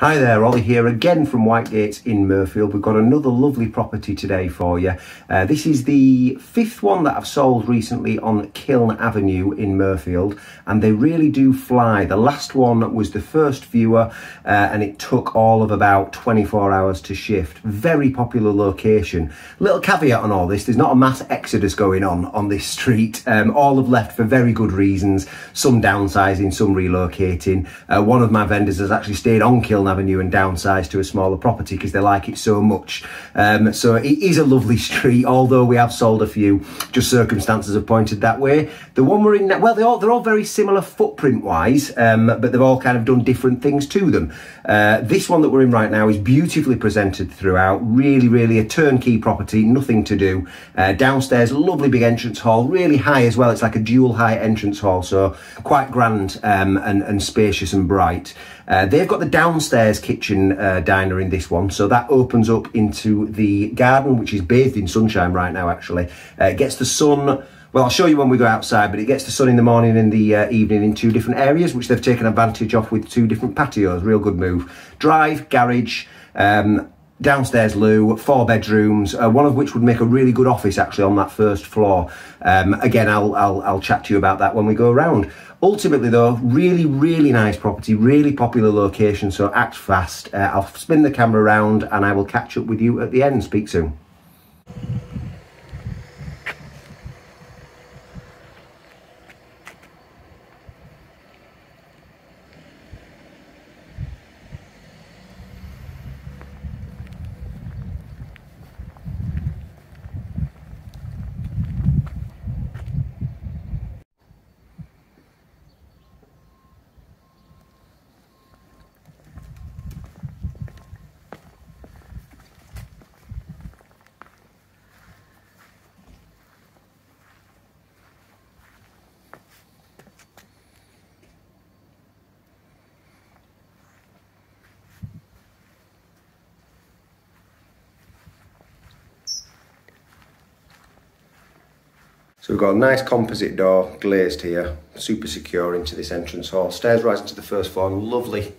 Hi there, Ollie here again from Whitegates in Mirfield. We've got another lovely property today for you. This is the fifth one that I've sold recently on Kiln Avenue in Mirfield, and they really do fly. The last one was the first viewer and it took all of about 24 hours to shift. Very popular location. Little caveat on all this, there's not a mass exodus going on this street. All have left for very good reasons, some downsizing, some relocating. One of my vendors has actually stayed on Kiln Avenue and downsized to a smaller property because they like it so much. So it is a lovely street, although we have sold a few, just circumstances have pointed that way. The one we're in now, well, they're all very similar footprint wise, but they've all kind of done different things to them. This one that we're in right now is beautifully presented throughout, really a turnkey property, nothing to do. Downstairs, lovely big entrance hall, really high as well. It's like a dual high entrance hall, so quite grand and spacious and bright. They've got the downstairs kitchen diner in this one, so that opens up into the garden, which is bathed in sunshine right now. Actually, it gets the sun. Well, I'll show you when we go outside, but it gets the sun in the morning and the evening in two different areas, which they've taken advantage of with two different patios. Real good move. Drive, garage, downstairs loo, four bedrooms, one of which would make a really good office actually on that first floor. Again, I'll chat to you about that when we go around. Ultimately though, really nice property, really popular location, so act fast. I'll spin the camera around and I will catch up with you at the end. Speak soon. So we've got a nice composite door, glazed here, super secure into this entrance hall. Stairs rising to the first floor, lovely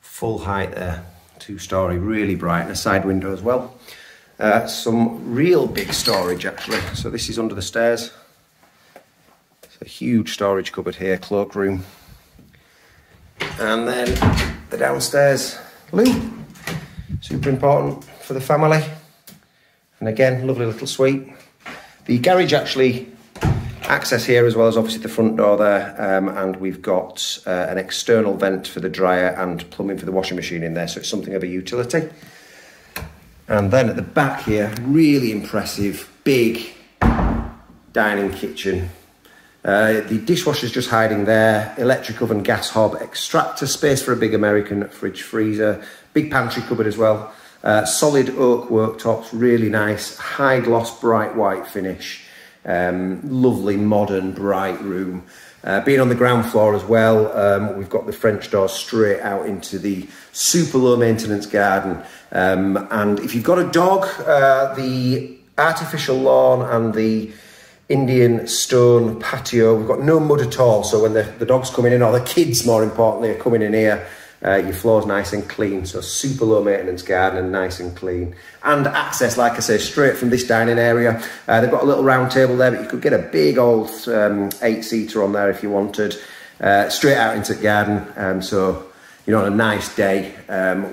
full height there, two-storey, really bright, and a side window as well. Some real big storage actually. So this is under the stairs. It's a huge storage cupboard here, cloakroom. And then the downstairs loo, super important for the family. And again, lovely little suite. The garage actually access here as well as obviously the front door there, and we've got an external vent for the dryer and plumbing for the washing machine in there, so it's something of a utility. And then at the back here, really impressive, big dining kitchen. The dishwasher's just hiding there, electric oven, gas hob, extractor, space for a big American fridge freezer, big pantry cupboard as well. Solid oak worktops, really nice, high gloss, bright white finish. Lovely, modern, bright room. Being on the ground floor as well, we've got the French door straight out into the super low maintenance garden. And if you've got a dog, the artificial lawn and the Indian stone patio, we've got no mud at all. So when the dog's coming in, or the kids more importantly, are coming in here, your floor's nice and clean, so super low maintenance garden and nice and clean. And access, like I say, straight from this dining area. They've got a little round table there, but you could get a big old 8-seater on there if you wanted. Straight out into the garden, so, you know, on a nice day,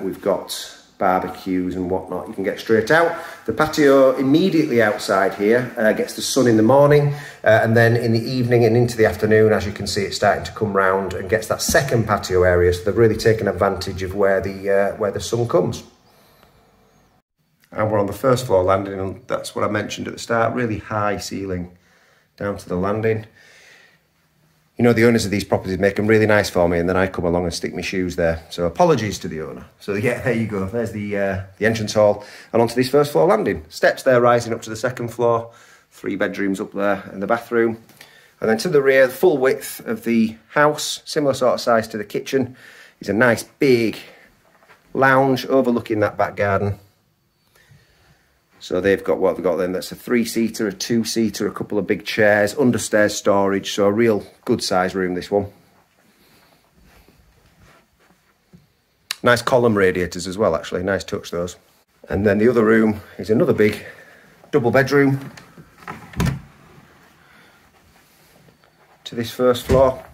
we've got barbecues and whatnot. You can get straight out. The patio immediately outside here gets the sun in the morning, and then in the evening and into the afternoon, as you can see, it's starting to come round and gets that second patio area. So they've really taken advantage of where the sun comes. And we're on the first floor landing, and that's what I mentioned at the start. Really high ceiling down to the landing. You know, the owners of these properties make them really nice for me, and then I come along and stick my shoes there. So apologies to the owner. So yeah, there you go. There's the entrance hall and onto this first floor landing. Steps there rising up to the second floor, three bedrooms up there and the bathroom. And then to the rear, the full width of the house, similar sort of size to the kitchen, is a nice big lounge overlooking that back garden. So they've got what they've got then, that's a 3-seater, a 2-seater, a couple of big chairs, understairs storage, so a real good size room, this one. Nice column radiators as well, actually. Nice touch, those. And then the other room is another big double bedroom to this first floor.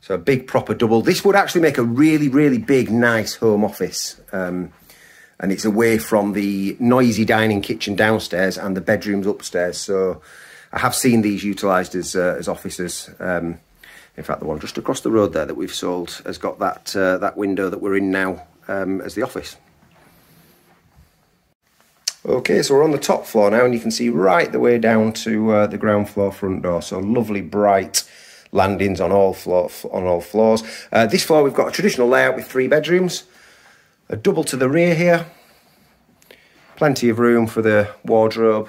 So a big proper double. This would actually make a really, really big, nice home office. And it's away from the noisy dining kitchen downstairs and the bedrooms upstairs. So I have seen these utilised as offices. In fact, the one just across the road there that we've sold has got that, that window that we're in now as the office. Okay, so we're on the top floor now, and you can see right the way down to the ground floor front door. So lovely, bright landings on all floors. This floor we've got a traditional layout with three bedrooms, a double to the rear here, plenty of room for the wardrobe,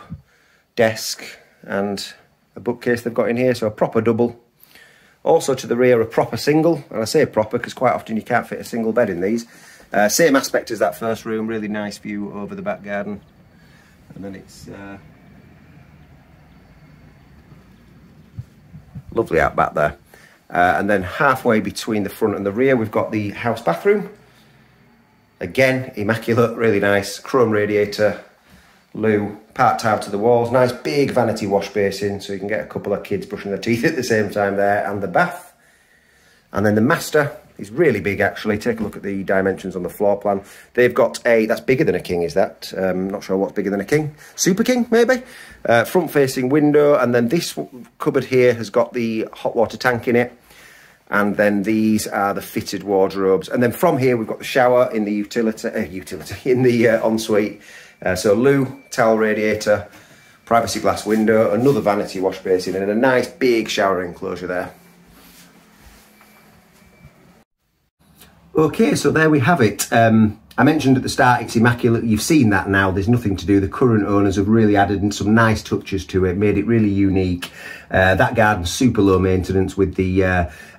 desk and a bookcase they've got in here, so a proper double. Also to the rear a proper single, and I say proper because quite often you can't fit a single bed in these. Same aspect as that first room, really nice view over the back garden. And then it's lovely out back there. And then halfway between the front and the rear, we've got the house bathroom. Again, immaculate, really nice. Chrome radiator, loo, part tile to the walls. Nice big vanity wash basin, so you can get a couple of kids brushing their teeth at the same time there, and the bath. And then the master is really big, actually. Take a look at the dimensions on the floor plan. They've got a, that's bigger than a king, is that? Not sure what's bigger than a king. Super king, maybe? Front-facing window, and then this cupboard here has got the hot water tank in it. And then these are the fitted wardrobes. And then from here, we've got the shower in the ensuite. So loo, towel radiator, privacy glass window, another vanity wash basin, and a nice big shower enclosure there. Okay, so there we have it. I mentioned at the start it's immaculate. You've seen that now. There's nothing to do. The current owners have really added some nice touches to it, made it really unique. That garden's super low maintenance with the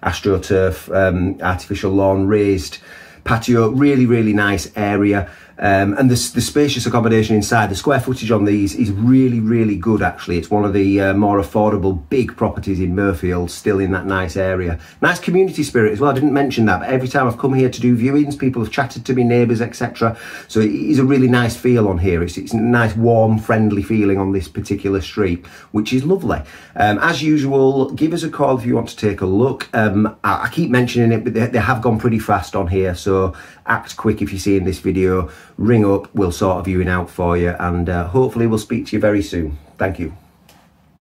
AstroTurf artificial lawn, raised patio, really, really nice area. And the spacious accommodation inside, the square footage on these is really, really good, actually. It's one of the more affordable big properties in Mirfield, still in that nice area. Nice community spirit as well. I didn't mention that, but every time I've come here to do viewings, people have chatted to me, neighbours, etc. So it is a really nice feel on here. It's a nice, warm, friendly feeling on this particular street, which is lovely. As usual, give us a call if you want to take a look. I keep mentioning it, but they have gone pretty fast on here, so act quick if you see in this video. Ring up, we'll sort a viewing out for you, and hopefully we'll speak to you very soon. Thank you.